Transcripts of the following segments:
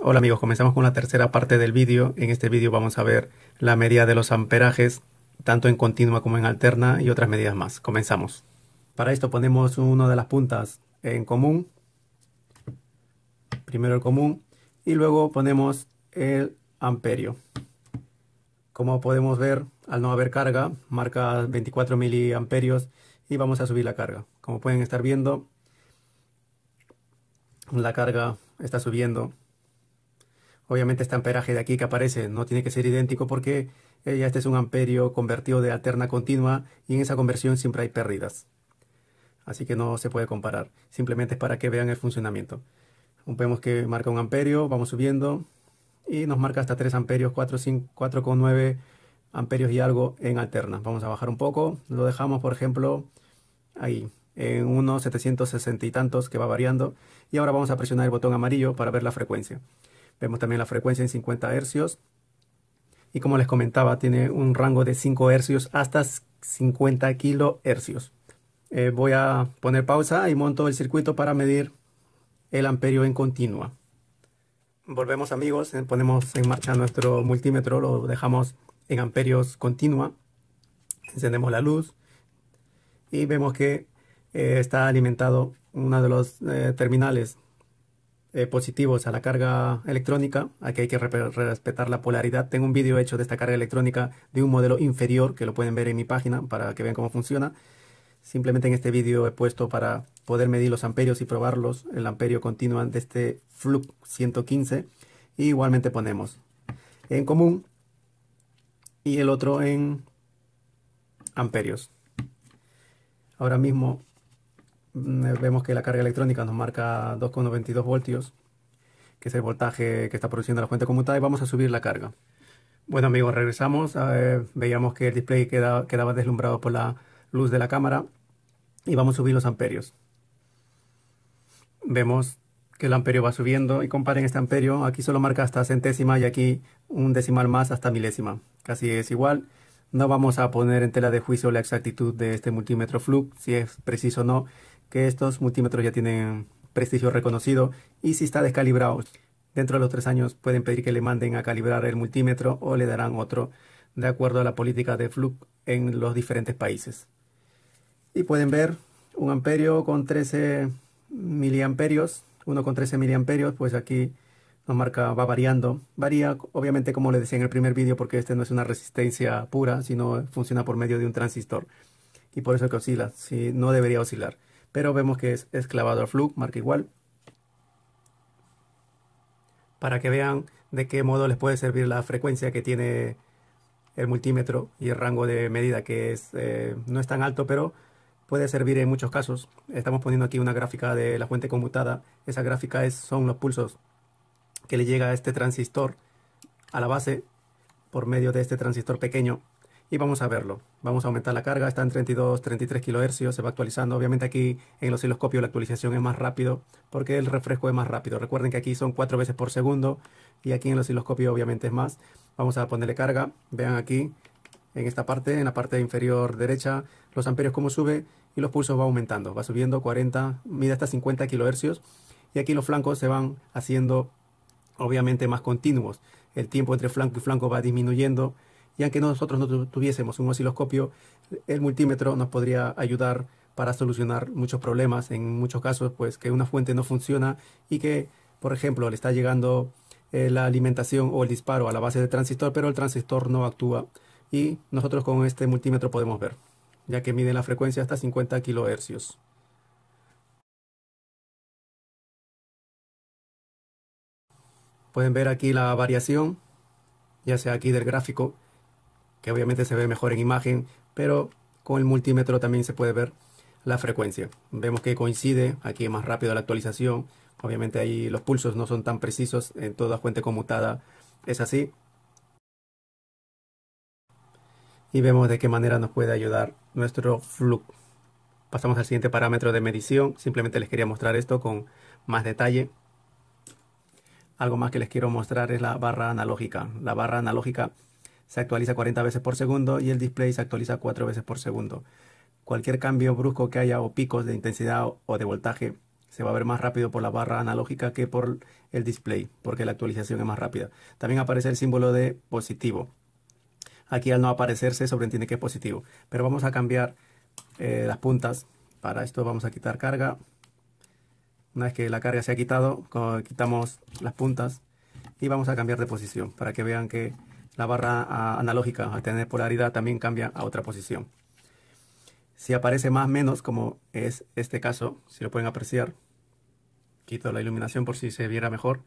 Hola amigos, comenzamos con la tercera parte del vídeo. En este vídeo vamos a ver la medida de los amperajes, tanto en continua como en alterna y otras medidas más. Comenzamos. Para esto ponemos una de las puntas en común, primero el común y luego ponemos el amperio. Como podemos ver, al no haber carga, marca 24 miliamperios y vamos a subir la carga. Como pueden estar viendo, la carga está subiendo. Obviamente este amperaje de aquí que aparece no tiene que ser idéntico porque ya este es un amperio convertido de alterna a continua y en esa conversión siempre hay pérdidas. Así que no se puede comparar, simplemente es para que vean el funcionamiento. Vemos que marca un amperio, vamos subiendo y nos marca hasta 3 amperios, 4,9 amperios y algo en alterna. Vamos a bajar un poco, lo dejamos por ejemplo ahí, en unos 760 y tantos que va variando. Y ahora vamos a presionar el botón amarillo para ver la frecuencia. Vemos también la frecuencia en 50 hercios. Y como les comentaba, tiene un rango de 5 hercios hasta 50 kilohercios. Voy a poner pausa y monto el circuito para medir el amperio en continua. Volvemos amigos, ponemos en marcha nuestro multímetro, lo dejamos en amperios continua. Encendemos la luz y vemos que está alimentado uno de los terminales positivos a la carga electrónica. Aquí hay que respetar la polaridad. Tengo un vídeo hecho de esta carga electrónica de un modelo inferior que lo pueden ver en mi página para que vean cómo funciona. Simplemente en este vídeo he puesto para poder medir los amperios y probarlos el amperio continuo de este Fluke 115. Y igualmente ponemos en común y el otro en amperios. Ahora mismo vemos que la carga electrónica nos marca 2,92 voltios, que es el voltaje que está produciendo la fuente conmutada, y vamos a subir la carga. Bueno amigos, regresamos. Veíamos que el display quedaba deslumbrado por la luz de la cámara y vamos a subir los amperios. Vemos que el amperio va subiendo y comparen este amperio, aquí solo marca hasta centésima y aquí un decimal más hasta milésima, casi es igual. No vamos a poner en tela de juicio la exactitud de este multímetro Fluke, si es preciso o no, que estos multímetros ya tienen prestigio reconocido y si está descalibrado. Dentro de los 3 años pueden pedir que le manden a calibrar el multímetro o le darán otro, de acuerdo a la política de Fluke en los diferentes países. Y pueden ver un amperio con 13 miliamperios, uno con 13 miliamperios, pues aquí nos marca, va variando, varía obviamente como les decía en el primer vídeo porque este no es una resistencia pura, sino funciona por medio de un transistor y por eso que oscila, sí, no debería oscilar, pero vemos que es clavado al Fluke, marca igual. Para que vean de qué modo les puede servir la frecuencia que tiene el multímetro y el rango de medida que es, no es tan alto, pero puede servir en muchos casos. Estamos poniendo aquí una gráfica de la fuente conmutada, esa gráfica son los pulsos que le llega a este transistor a la base por medio de este transistor pequeño y vamos a verlo. Vamos a aumentar la carga, está en 33 kilohercios, se va actualizando. Obviamente aquí en el osciloscopio la actualización es más rápido porque el refresco es más rápido. Recuerden que aquí son 4 veces por segundo y aquí en el osciloscopio obviamente es más. Vamos a ponerle carga, vean aquí en esta parte, en la parte inferior derecha, los amperios cómo sube y los pulsos va aumentando, va subiendo 40, mide hasta 50 kilohercios y aquí los flancos se van haciendo obviamente más continuos, el tiempo entre flanco y flanco va disminuyendo y aunque nosotros no tuviésemos un osciloscopio, el multímetro nos podría ayudar para solucionar muchos problemas, en muchos casos pues que una fuente no funciona y que por ejemplo le está llegando la alimentación o el disparo a la base del transistor pero el transistor no actúa y nosotros con este multímetro podemos ver, ya que mide la frecuencia hasta 50 kilohercios. Pueden ver aquí la variación, ya sea aquí del gráfico, que obviamente se ve mejor en imagen, pero con el multímetro también se puede ver la frecuencia. Vemos que coincide, aquí es más rápido la actualización, obviamente ahí los pulsos no son tan precisos, en toda fuente conmutada es así. Y vemos de qué manera nos puede ayudar nuestro Fluke. Pasamos al siguiente parámetro de medición, simplemente les quería mostrar esto con más detalle. Algo más que les quiero mostrar es la barra analógica. La barra analógica se actualiza 40 veces por segundo y el display se actualiza 4 veces por segundo. Cualquier cambio brusco que haya o picos de intensidad o de voltaje se va a ver más rápido por la barra analógica que por el display, porque la actualización es más rápida. También aparece el símbolo de positivo. Aquí al no aparecer se sobreentiende que es positivo. Pero vamos a cambiar las puntas. Para esto vamos a quitar carga. Una vez que la carga se ha quitado, quitamos las puntas y vamos a cambiar de posición para que vean que la barra analógica, al tener polaridad, también cambia a otra posición. Si aparece más o menos, como es este caso, si lo pueden apreciar, quito la iluminación por si se viera mejor.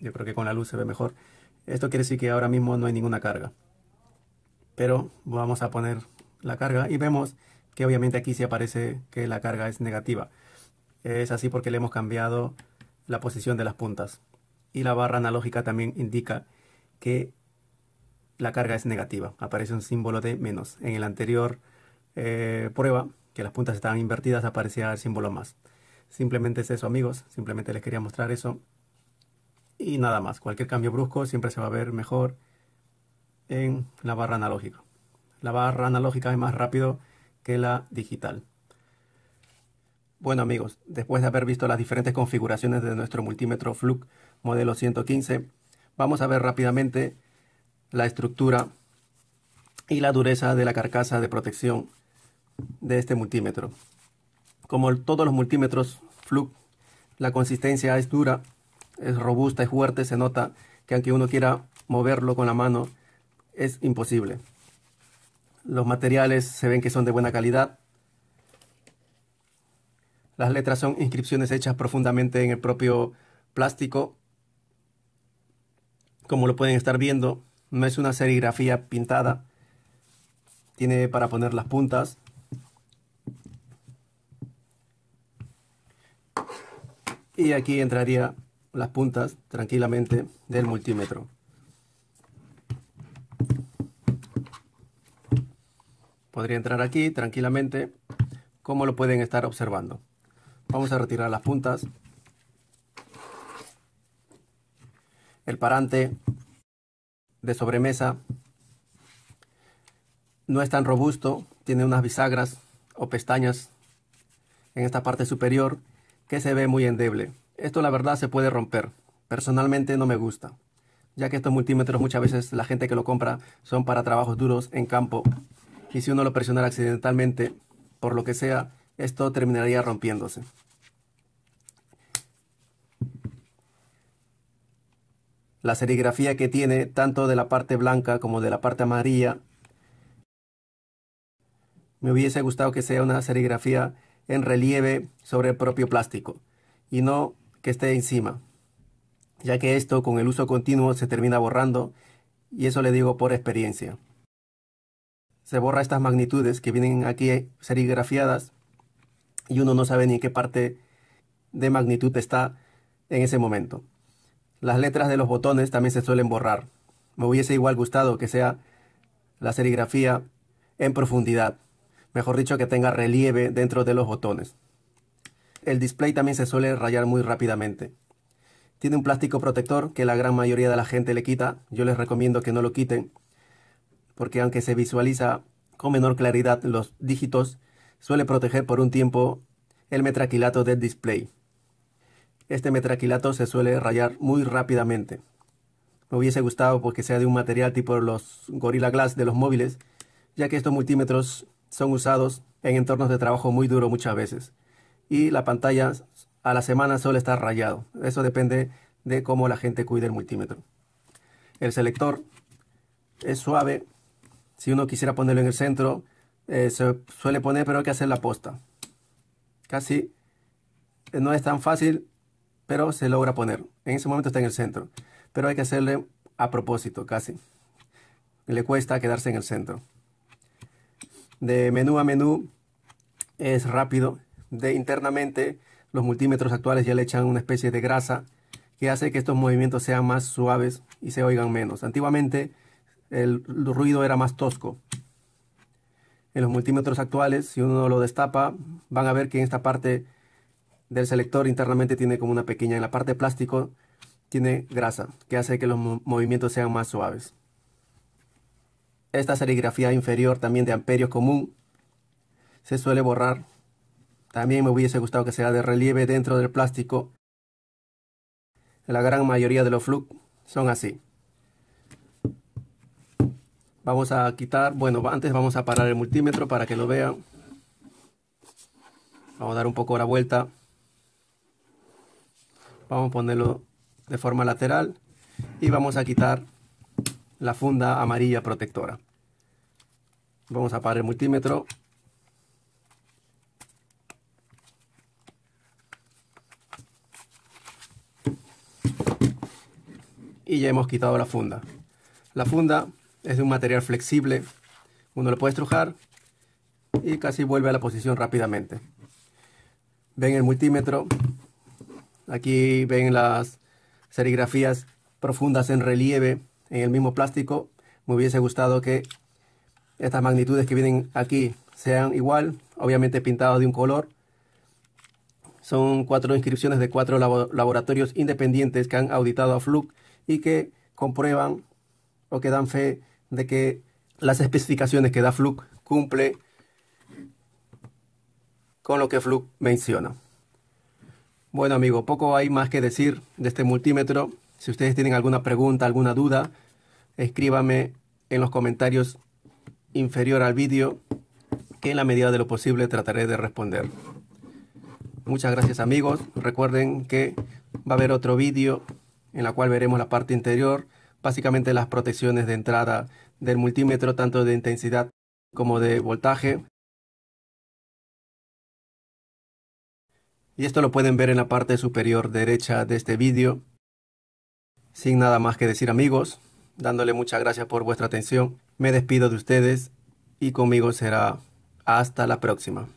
Yo creo que con la luz se ve mejor. Esto quiere decir que ahora mismo no hay ninguna carga. Pero vamos a poner la carga y vemos que obviamente aquí sí aparece que la carga es negativa. Es así porque le hemos cambiado la posición de las puntas. Y la barra analógica también indica que la carga es negativa. Aparece un símbolo de menos. En el anterior prueba, que las puntas estaban invertidas, aparecía el símbolo más. Simplemente es eso, amigos. Simplemente les quería mostrar eso. Y nada más. Cualquier cambio brusco siempre se va a ver mejor en la barra analógica. La barra analógica es más rápido que la digital. Bueno, amigos, después de haber visto las diferentes configuraciones de nuestro multímetro Fluke modelo 115, vamos a ver rápidamente la estructura y la dureza de la carcasa de protección de este multímetro. Como todos los multímetros Fluke, la consistencia es dura, es robusta, es fuerte. Se nota que aunque uno quiera moverlo con la mano, es imposible. Los materiales se ven que son de buena calidad. Las letras son inscripciones hechas profundamente en el propio plástico. Como lo pueden estar viendo, no es una serigrafía pintada. Tiene para poner las puntas. Y aquí entraría las puntas tranquilamente del multímetro. Podría entrar aquí tranquilamente, como lo pueden estar observando. Vamos a retirar las puntas, el parante de sobremesa. No es tan robusto, tiene unas bisagras o pestañas en esta parte superior que se ve muy endeble. Esto la verdad se puede romper. Personalmente no me gusta, ya que estos multímetros muchas veces la gente que lo compra son para trabajos duros en campo, y si uno lo presiona accidentalmente, por lo que sea, esto terminaría rompiéndose. La serigrafía que tiene, tanto de la parte blanca como de la parte amarilla, me hubiese gustado que sea una serigrafía en relieve sobre el propio plástico y no que esté encima, ya que esto con el uso continuo se termina borrando, y eso le digo por experiencia. Se borra estas magnitudes que vienen aquí serigrafiadas y uno no sabe ni en qué parte de magnitud está en ese momento. Las letras de los botones también se suelen borrar. Me hubiese igual gustado que sea la serigrafía en profundidad. Mejor dicho, que tenga relieve dentro de los botones. El display también se suele rayar muy rápidamente. Tiene un plástico protector que la gran mayoría de la gente le quita. Yo les recomiendo que no lo quiten, porque aunque se visualiza con menor claridad los dígitos, suele proteger por un tiempo el metraquilato del display. Este metraquilato se suele rayar muy rápidamente. Me hubiese gustado porque sea de un material tipo los Gorilla Glass de los móviles, ya que estos multímetros son usados en entornos de trabajo muy duro muchas veces, y la pantalla a la semana suele estar rayado. Eso depende de cómo la gente cuide el multímetro. El selector es suave. Si uno quisiera ponerlo en el centro, se suele poner, pero hay que hacer la posta. Casi no es tan fácil, pero se logra poner. En ese momento está en el centro, pero hay que hacerle a propósito, casi. Le cuesta quedarse en el centro. De menú a menú es rápido. De internamente, los multímetros actuales ya le echan una especie de grasa que hace que estos movimientos sean más suaves y se oigan menos. Antiguamente el ruido era más tosco. En los multímetros actuales, si uno lo destapa, van a ver que en esta parte del selector internamente tiene como una pequeña, en la parte de plástico tiene grasa, que hace que los movimientos sean más suaves. Esta serigrafía inferior, también de amperios común, se suele borrar También me hubiese gustado que sea de relieve dentro del plástico. La gran mayoría de los Fluke son así. Vamos a quitar, bueno, antes vamos a parar el multímetro para que lo vean. Vamos a dar un poco la vuelta. Vamos a ponerlo de forma lateral y vamos a quitar la funda amarilla protectora. Vamos a parar el multímetro. Y ya hemos quitado la funda. La funda es de un material flexible. Uno lo puede estrujar y casi vuelve a la posición rápidamente. Ven el multímetro. Aquí ven las serigrafías profundas en relieve en el mismo plástico. Me hubiese gustado que estas magnitudes que vienen aquí sean igual, obviamente pintadas de un color. Son 4 inscripciones de 4 laboratorios independientes que han auditado a Fluke y que comprueban o que dan fe de que las especificaciones que da Fluke cumple con lo que Fluke menciona. Bueno amigos, poco hay más que decir de este multímetro. Si ustedes tienen alguna pregunta, alguna duda, escríbanme en los comentarios inferior al vídeo, que en la medida de lo posible trataré de responder. Muchas gracias amigos. Recuerden que va a haber otro vídeo en la cual veremos la parte interior, básicamente las protecciones de entrada del multímetro, tanto de intensidad como de voltaje. Y esto lo pueden ver en la parte superior derecha de este vídeo. Sin nada más que decir amigos, dándole muchas gracias por vuestra atención, me despido de ustedes y conmigo será hasta la próxima.